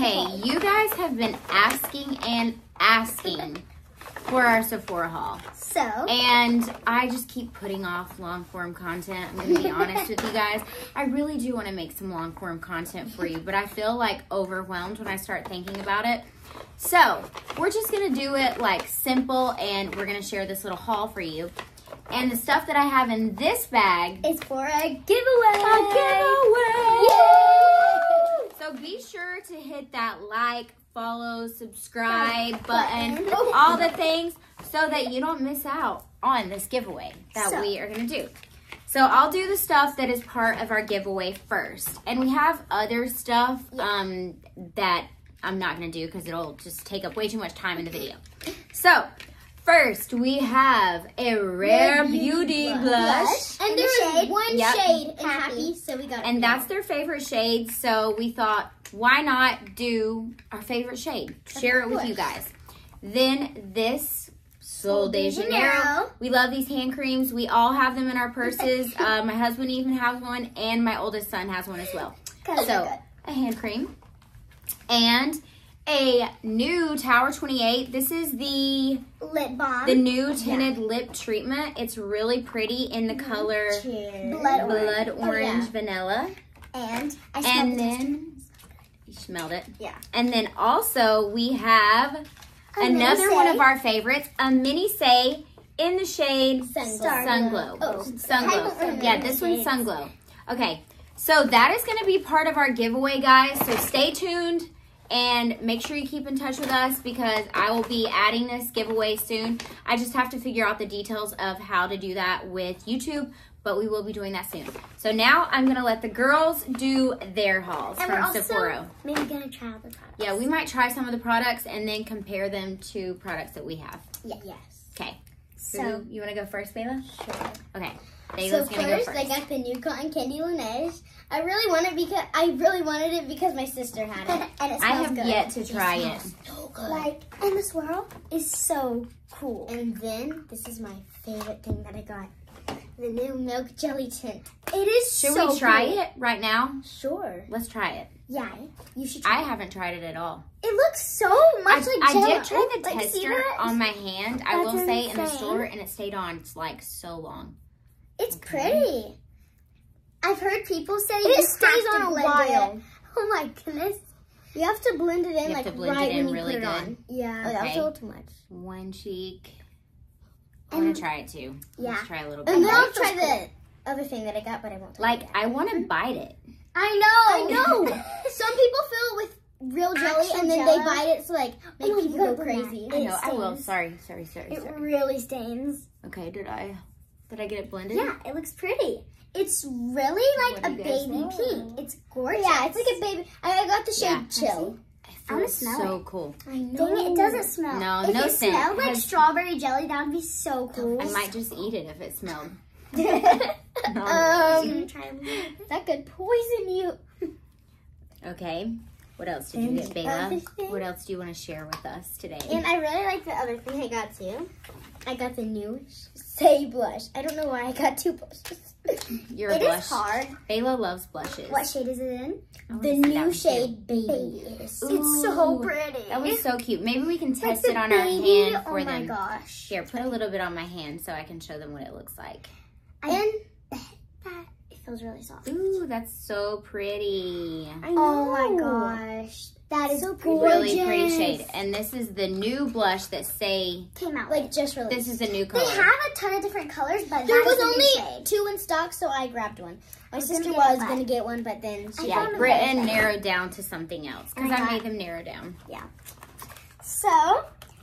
Okay, you guys have been asking and asking for our Sephora haul. So. And I just keep putting off long form content. I'm going to be honest with you guys. I really do want to make some long form content for you, but I feel like overwhelmed when I start thinking about it. So we're just going to do it like simple, and we're going to share this little haul for you. And the stuff that I have in this bag is for a giveaway. A giveaway! Yay! So be sure to hit that like, follow, subscribe button, all the things, so that you don't miss out on this giveaway that we are going to do. So I'll do the stuff that is part of our giveaway first. And we have other stuff that I'm not going to do because it'll just take up way too much time in the video. So first, we have a Rare Beauty blush. And there is one shade in Happy, so we got it. And that's their favorite shade, so we thought, why not do our favorite shade? Share it with you guys. Then this Sol de Janeiro. We love these hand creams. We all have them in our purses. My husband even has one, and my oldest son has one as well. So, a hand cream. And a new Tower 28. This is the lip balm. The new tinted lip treatment. It's really pretty in the color blood orange vanilla. And I smelled you smelled it. Yeah. And then also we have another one of our favorites, a mini Saie in the shade Sunglow. Oh, Sunglow. Yeah, this one's Sunglow. Okay, so that is going to be part of our giveaway, guys. So stay tuned. And make sure you keep in touch with us because I will be adding this giveaway soon. I just have to figure out the details of how to do that with YouTube, but we will be doing that soon. So now I'm going to let the girls do their hauls from Sephora. Maybe going to try all the products. Yeah, we might try some of the products and then compare them to products that we have. Yeah. Yes. Okay. So you want to go first, Baylaa? Sure. Okay. Bayla's so first, I got the new cotton candy Laneige. I really wanted it because my sister had it, and it smells good. I have yet to try it. So good. Like, and the swirl is so cool. And then this is my favorite thing that I got: the new milk jelly tint. It is so cool. Should we try it right now? Sure. Let's try it. Yeah, you should. Try it. I haven't tried it at all. It looks so much like jelly. I did try the tester on my hand. I will say in the store, and it stayed on like so long. It's pretty. I've heard people say it stays on a while. Oh my goodness. You have to blend it in really good. Yeah. Okay. That's a little too much. One cheek. I'm going to try it too. Yeah. Let's try a little bit. And then I'll try the other thing that I got, but I won't try it. I want to bite it. I know. Some people fill it with real jelly and then they bite it, so like make people go crazy. I know, I will. Sorry. It really stains. Okay, did I get it blended? Yeah, it looks pretty. It's really like a baby pink. It's gorgeous. Yeah, it's like a baby. I got the shade Chill. It smells so cool. I know. Dang it, it doesn't smell. No, no scent. If it smelled like strawberry jelly, that would be so cool. I might just eat it if it smelled. That could poison you. Okay. What else did you get, Baylaa? What else do you want to share with us today? And I really like the other thing I got too. I got the new Saie blush. I don't know why I got two blushes. It is hard. Baylaa loves blushes. What shade is it in? The new shade, Baby. Ooh, it's so pretty. That was so cute. Maybe we can test it on our hand for them. Oh my gosh. Here, put a little bit on my hand so I can show them what it looks like. Feels really soft. Ooh, that's so pretty. I know. Oh my gosh. That is so gorgeous. Really pretty shade. And this is the new blush that Saie came out with. Like just released. This is a new color. They have a ton of different colors, but there was only two in stock, so I grabbed one. My sister was going to get one, but then she Britain narrowed down to something else because I made them narrow down. Yeah. So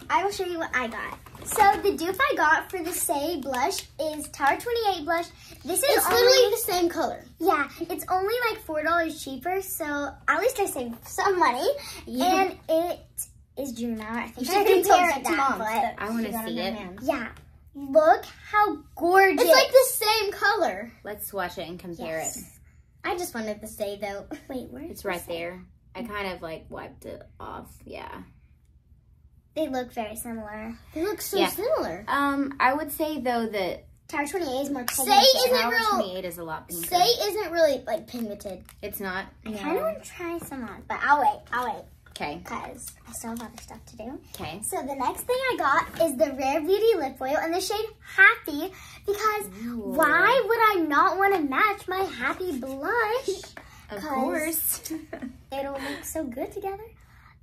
I will show you what I got. So the dupe I got for the Saie blush is Tower 28 blush. This is literally the same color. Yeah, it's only like $4 cheaper, so at least I saved some money. Yeah. And it is June now. I think I can compare it to Mom. I want to see it. Yeah, look how gorgeous. It's like the same color. Let's swatch it and compare it. I just wanted the Saie though. Wait, where is it? It's right there. I kind of like wiped it off. Yeah. They look very similar. They look so similar. I would say though that Tower 28 is more pigmented. Tower 28 is a lot pinker. Saie isn't really like pigmented. It's not. I kind of want to try some on, but I'll wait. Okay. Because I still have other stuff to do. Okay. So the next thing I got is the Rare Beauty lip oil in the shade Happy, because ooh, why would I not want to match my Happy blush? Of course. It'll look so good together.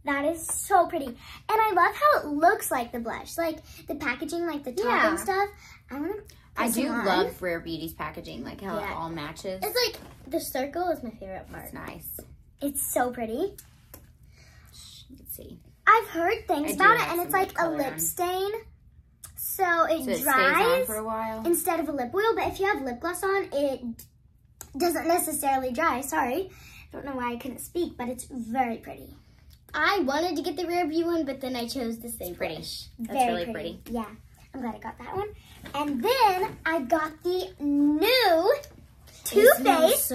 That is so pretty. And I love how it looks like the blush. Like the packaging, like the top and stuff. I do love Rare Beauty's packaging, like how it all matches. It's like the circle is my favorite part. It's nice. It's so pretty. Let's see. I've heard things about it, and it's like a lip stain. So it dries for a while instead of a lip oil, but if you have lip gloss on, it doesn't necessarily dry. Sorry. I don't know why I couldn't speak, but it's very pretty. I wanted to get the Rare Beauty one, but then I chose the same brush. That's really pretty. Yeah. I'm glad I got that one. And then I got the new Too Faced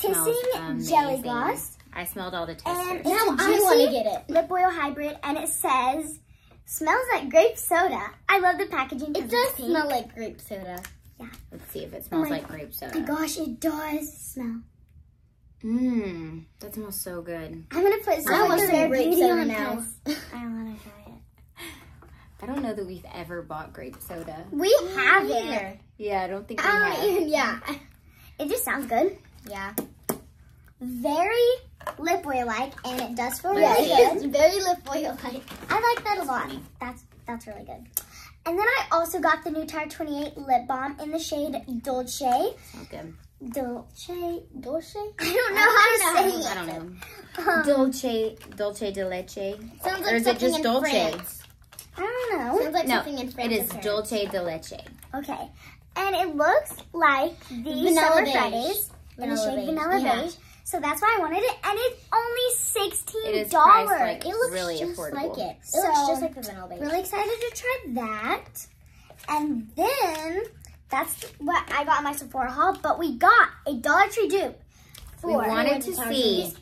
Kissing Jelly Gloss. I smelled all the testers. And now I want to get it. Lip oil hybrid, and it says, smells like grape soda. I love the packaging. It does smell like grape soda. Yeah. Let's see if it smells like grape soda. Oh my gosh, it does smell. Mmm, that smells so good. I'm gonna put some Rare Beauty on now. I wanna try it. I don't know that we've ever bought grape soda. We haven't. Yeah, I don't think we have. Yeah. It just sounds good. Yeah. Very lip oil-like, and it does feel really good. It's very lip oil-like. I like that a lot. That's really good. And then I also got the new Tower 28 lip balm in the shade Dolce. Sounds good. Dolce? I don't know how to say it. I don't know. Dolce de leche. Sounds like something in Dolce? France. I don't know. Sounds like something in France. It is Dolce de leche. Okay. And it looks like the Vanilla Summer Fridays in the shade Vanilla Beige. So that's why I wanted it. And it's only $16. It is priced, like, it looks really affordable. Like it. So, it looks just like the Vanilla Beige. Really excited to try that. And then... that's what I got in my Sephora haul, but we got a Dollar Tree dupe. We wanted to see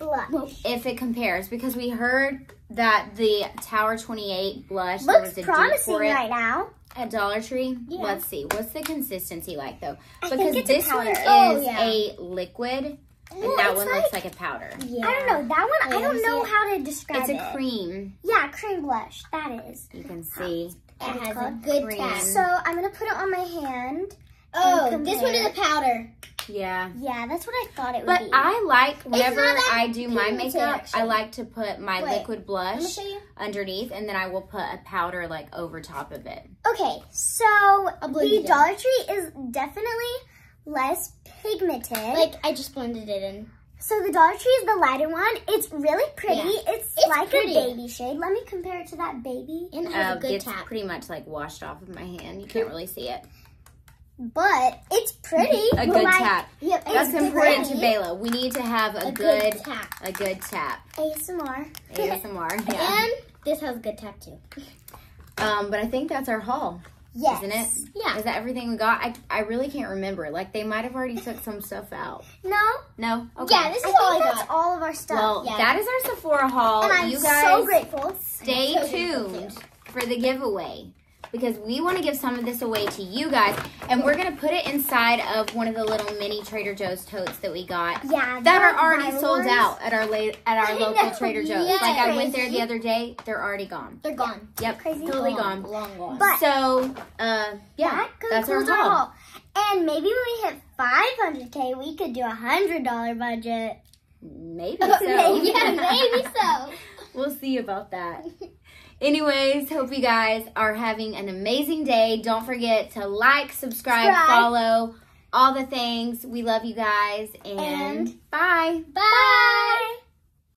if it compares, because we heard that the Tower 28 blush looks promising right now at Dollar Tree. Yeah. Let's see. What's the consistency like, though? Because this one is a liquid, and that one looks like a powder. Yeah. I don't know. That one, I don't know how to describe it. It's a cream. Yeah, cream blush. That is. You can see. It has a good tag. So I'm gonna put it on my hand. Oh, this one is a powder. Yeah. Yeah, that's what I thought it would be. But I like, whenever I do my makeup, I like to put my liquid blush underneath, and then I will put a powder like over top of it. Okay, so the Dollar Tree is definitely less pigmented. Like, I just blended it in. So the Dollar Tree is the lighter one. It's really pretty. Yeah. It's like a baby shade. Let me compare it to that baby. And it has a good tap. It's pretty much like washed off of my hand. You can't really see it. But it's pretty. A good tap. Yep, that's important to Baylaa. We need to have a good tap. A good tap. ASMR. ASMR, yeah. And this has a good tap too. But I think that's our haul. Yes. Isn't it? Yeah. Is that everything we got? I really can't remember. Like, they might have already took some stuff out. No. No? Okay. Yeah, this is all I got. That's all of our stuff. Well, that is our Sephora haul. And I'm so grateful. Stay tuned for the giveaway, because we want to give some of this away to you guys. And we're going to put it inside of one of the little mini Trader Joe's totes that we got. Yeah. That are already sold out at our local Trader Joe's. Like, I went there the other day. They're already gone. They're gone. Yep. Crazy. Totally gone. Long gone. But so, yeah, that's our haul. And maybe when we hit 500K, we could do a $100 budget. Maybe so. Yeah, maybe so. We'll see about that. Anyways, hope you guys are having an amazing day. Don't forget to like, subscribe, follow, all the things. We love you guys, and bye. Bye.